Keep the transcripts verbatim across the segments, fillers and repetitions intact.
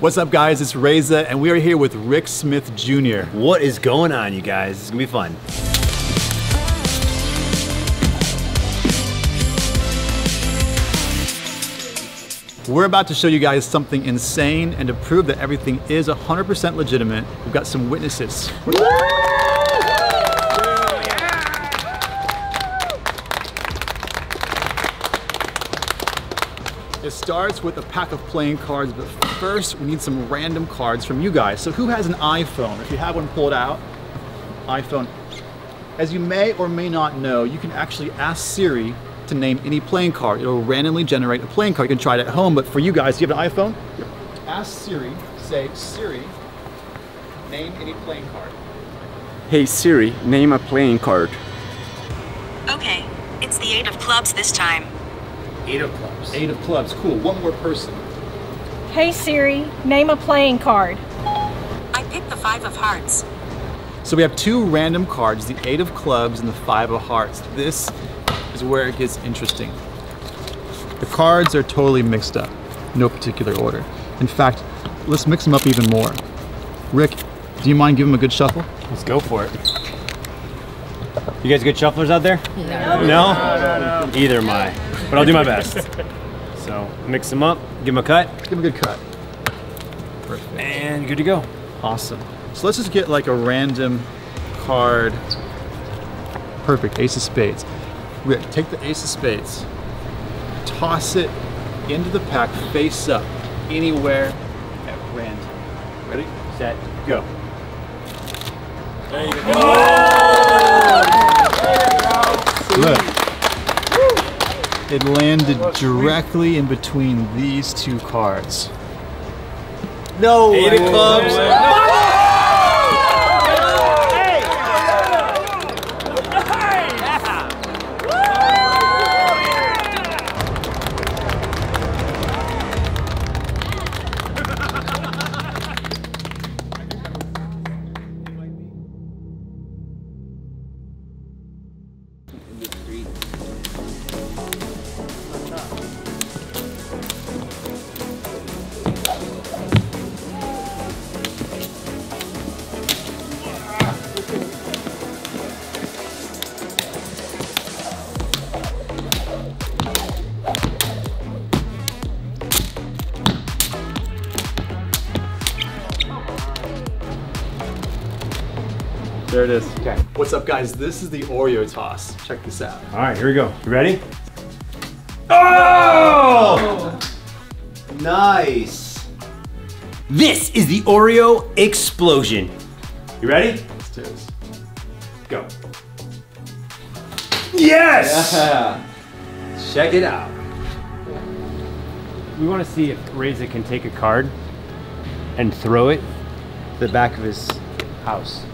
What's up guys, it's Reza, and we are here with Rick Smith Junior What is going on you guys? It's gonna be fun. We're about to show you guys something insane, and to prove that everything is one hundred percent legitimate, we've got some witnesses. Woo! It starts with a pack of playing cards, but first we need some random cards from you guys. So who has an iPhone? If you have one, pull it out. iPhone. As you may or may not know, you can actually ask Siri to name any playing card. It'll randomly generate a playing card. You can try it at home, but for you guys, do you have an iPhone? Yep. Ask Siri, say, Siri, name any playing card. Hey Siri, name a playing card. Okay, it's the eight of clubs this time. Eight of clubs. Eight of clubs, cool. One more person. Hey Siri, name a playing card. I picked the five of hearts. So we have two random cards, the eight of clubs and the five of hearts. This is where it gets interesting. The cards are totally mixed up, no particular order. In fact, let's mix them up even more. Rick, do you mind giving them a good shuffle? Let's go for it. You guys good shufflers out there? No. No? No, no, no. Either am I. But I'll do my best. So mix them up, give them a cut. Give them a good cut. Perfect. And good to go. Awesome. So let's just get like a random card. Perfect, ace of spades. Rick, take the ace of spades, toss it into the pack, face up, anywhere at random. Ready, set, go. There you go. Oh! There you go. Look. It landed directly in between these two cards. No way! Eight of clubs. No way. There it is. Okay. What's up guys? This is the Oreo toss. Check this out. All right, here we go. You ready? Oh! Oh! Nice. This is the Oreo explosion. You ready? Let's do this. Go. Yes! Yeah. Check it out. We want to see if Reza can take a card and throw it to the back of his house.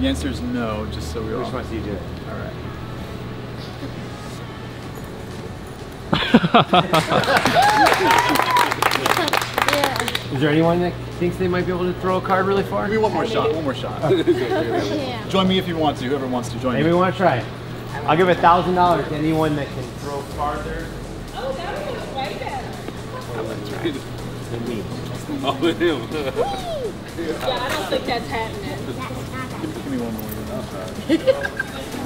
The answer is no, just so we all. We just want to see you do it. All right. Is there anyone that thinks they might be able to throw a card really far? Give me one more shot, one more shot. Yeah. Join me if you want to, whoever wants to join Maybe me. Maybe we want to try it. I'll give a thousand dollars to anyone that can throw farther. Oh, that would be way better. Than me. Oh, yeah, I don't think that's happening. Give me one more.